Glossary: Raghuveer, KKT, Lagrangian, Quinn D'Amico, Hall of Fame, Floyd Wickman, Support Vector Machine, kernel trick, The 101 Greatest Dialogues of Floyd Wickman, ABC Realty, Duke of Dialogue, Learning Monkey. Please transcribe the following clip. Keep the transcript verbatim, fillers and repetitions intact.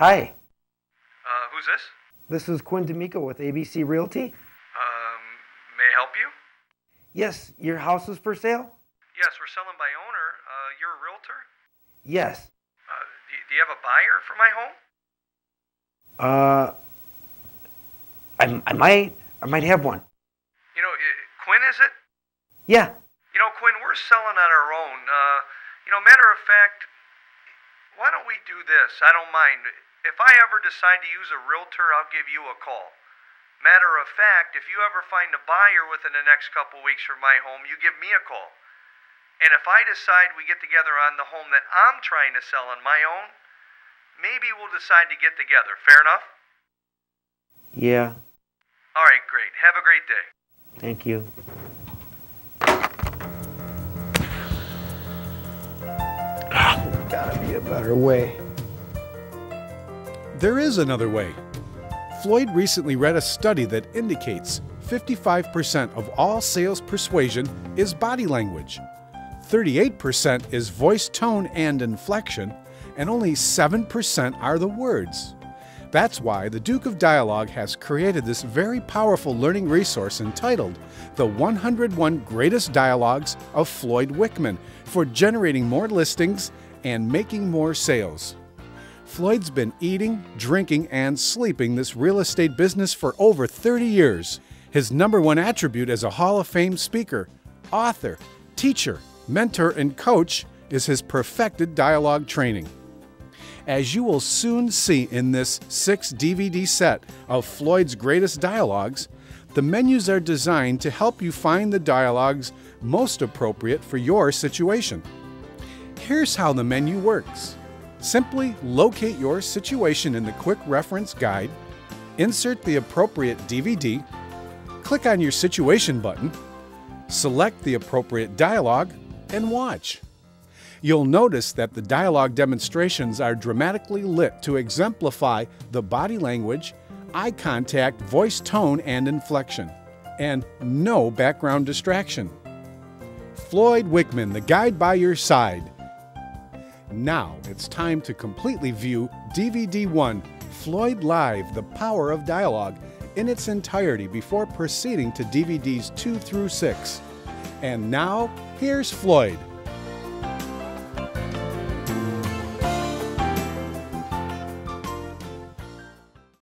Hi. Uh, who's this? This is Quinn D'Amico with A B C Realty. Um, may I help you? Yes, your house is for sale? Yes, we're selling by owner. Uh, you're a realtor? Yes. Uh, do, do you have a buyer for my home? Uh, I, I might, I might have one. You know, Quinn, is it? Yeah. You know, Quinn, we're selling on our own. Uh, you know, matter of fact, why don't we do this? I don't mind. If I ever decide to use a realtor, I'll give you a call. Matter of fact, if you ever find a buyer within the next couple weeks for my home, you give me a call. And if I decide we get together on the home that I'm trying to sell on my own, maybe we'll decide to get together. Fair enough? Yeah. All right, great. Have a great day. Thank you. Gotta be a better way. There is another way. Floyd recently read a study that indicates fifty-five percent of all sales persuasion is body language, thirty-eight percent is voice tone and inflection, and only seven percent are the words. That's why the Duke of Dialogue has created this very powerful learning resource entitled The one hundred one Greatest Dialogues of Floyd Wickman for generating more listings and making more sales. Floyd's been eating, drinking, and sleeping this real estate business for over thirty years. His number one attribute as a Hall of Fame speaker, author, teacher, mentor, and coach is his perfected dialogue training. As you will soon see in this six D V D set of Floyd's Greatest Dialogues, the menus are designed to help you find the dialogues most appropriate for your situation. Here's how the menu works. Simply locate your situation in the Quick Reference Guide, insert the appropriate D V D, click on your Situation button, select the appropriate dialogue, and watch. You'll notice that the dialogue demonstrations are dramatically lit to exemplify the body language, eye contact, voice tone, and inflection, and no background distraction. Floyd Wickman, the guide by your side. Now it's time to completely view D V D one, Floyd Live, The Power of Dialogue, in its entirety before proceeding to D V Ds two through six. And now, here's Floyd.